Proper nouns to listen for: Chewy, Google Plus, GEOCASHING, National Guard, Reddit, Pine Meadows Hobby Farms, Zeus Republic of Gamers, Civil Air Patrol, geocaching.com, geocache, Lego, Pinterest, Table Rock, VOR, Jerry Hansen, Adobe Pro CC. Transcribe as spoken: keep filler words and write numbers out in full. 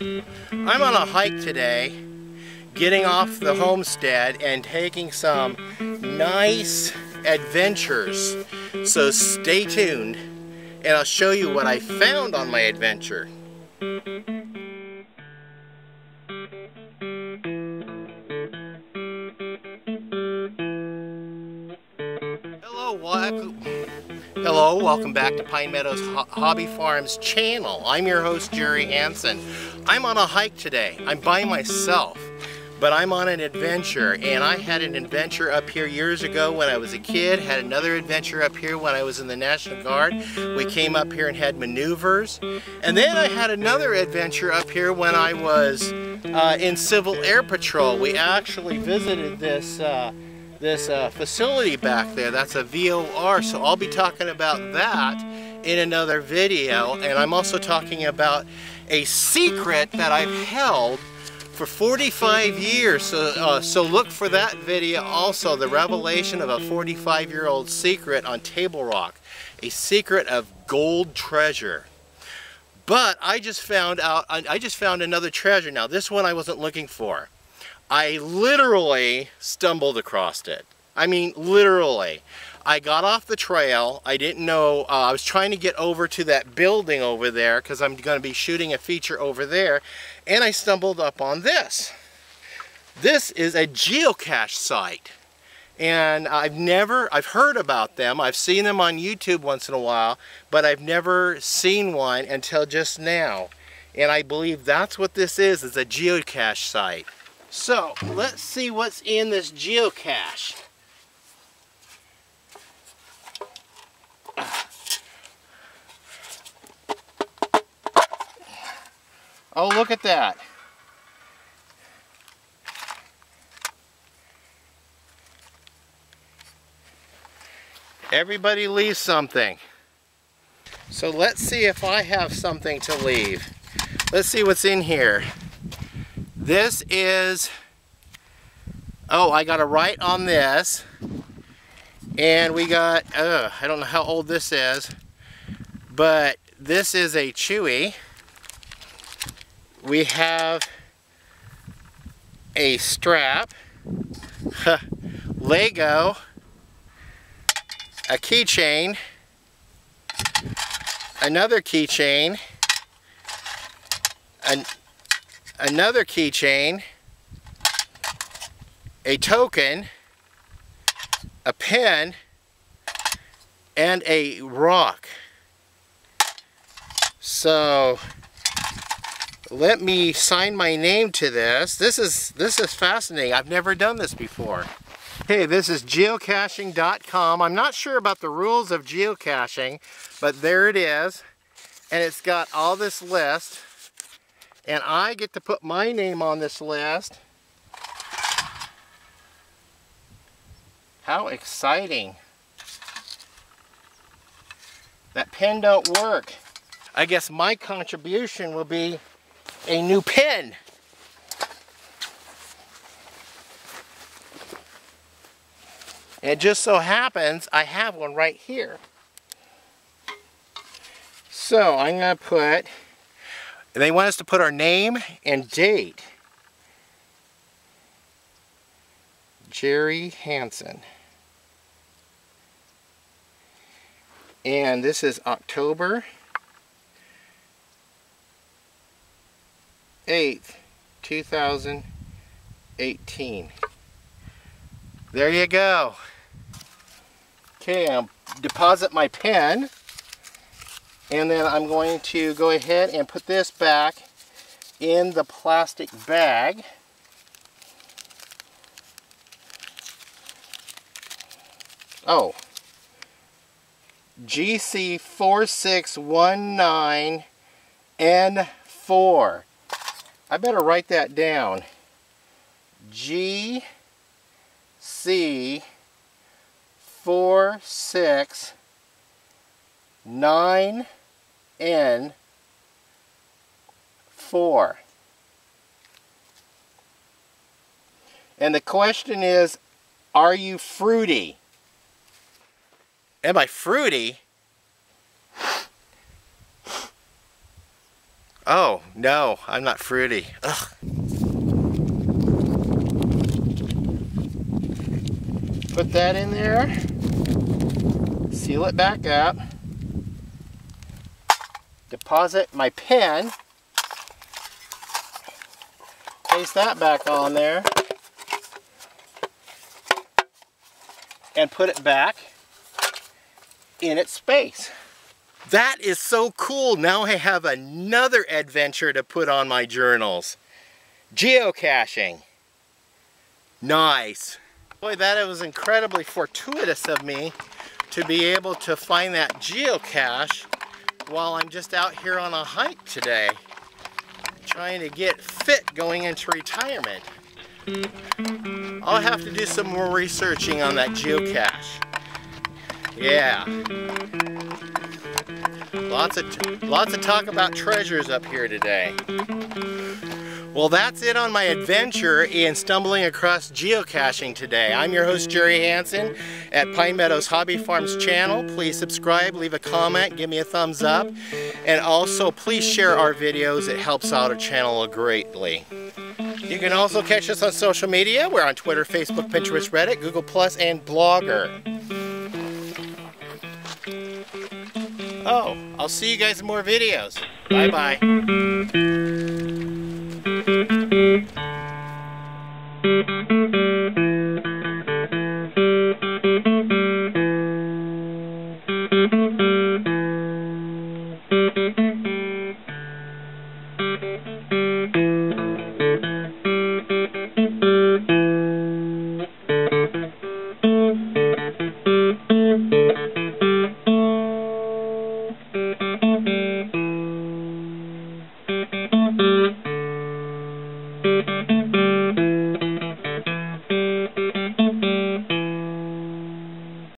I'm on a hike today, getting off the homestead and taking some nice adventures. So stay tuned and I'll show you what I found on my adventure. Hello, welcome. Hello, welcome back to Pine Meadows Ho- Hobby Farms channel. I'm your host, Jerry Hansen. I'm on a hike today. I'm by myself, but I'm on an adventure, and I had an adventure up here years ago when I was a kid, had another adventure up here when I was in the National Guard. We came up here and had maneuvers, and then I had another adventure up here when I was uh, in Civil Air Patrol. We actually visited this uh, this uh, facility back there. That's a V O R, so I'll be talking about that in another video, and I'm also talking about a secret that I've held for forty-five years, so, uh, so look for that video also, the revelation of a forty-five year old secret on Table Rock, a secret of gold treasure. But I just found out, I just found another treasure. Now this one I wasn't looking for. I literally stumbled across it. I mean literally. I got off the trail. I didn't know, uh, I was trying to get over to that building over there because I'm going to be shooting a feature over there, and I stumbled up on this. This is a geocache site, and I've never, I've heard about them. I've seen them on YouTube once in a while, but I've never seen one until just now, and I believe that's what this is, is a geocache site. So let's see what's in this geocache. Oh, look at that. Everybody leaves something. So let's see if I have something to leave. Let's see what's in here. This is, oh, I got a write on this. And we got, uh, I don't know how old this is, but this is a Chewy. We have a strap, Lego, a keychain, another keychain, an, another keychain, a token, a pen, and a rock. So let me sign my name to this. This is this is fascinating. I've never done this before. Hey, this is geocaching dot com. I'm not sure about the rules of geocaching, but there it is. And it's got all this list. And I get to put my name on this list. How exciting. That pen don't work. I guess my contribution will be a new pen. It just so happens I have one right here. So I'm going to put, they want us to put our name and date. Jerry Hansen. And this is October eighth two thousand eighteen. There you go. Okay, I'll deposit my pen, and then I'm going to go ahead and put this back in the plastic bag. Oh, G C four six one nine N four. I better write that down. G C four six nine N four. And the question is, are you fruity? Am I fruity? Oh, no, I'm not fruity. Ugh. Put that in there, seal it back up, deposit my pen, place that back on there, and put it back in its space. That is so cool. Now I have another adventure to put on my journals. Geocaching. Nice. Boy, that was incredibly fortuitous of me to be able to find that geocache while I'm just out here on a hike today, trying to get fit going into retirement. I'll have to do some more researching on that geocache. Yeah. Lots of, lots of talk about treasures up here today. Well, that's it on my adventure in stumbling across geocaching today. I'm your host, Jerry Hansen, at Pine Meadows Hobby Farms channel. Please subscribe, leave a comment, give me a thumbs up, and also please share our videos. It helps out our channel greatly. You can also catch us on social media. We're on Twitter, Facebook, Pinterest, Reddit, Google Plus, and Blogger. Oh, I'll see you guys in more videos. Bye-bye. Thank you.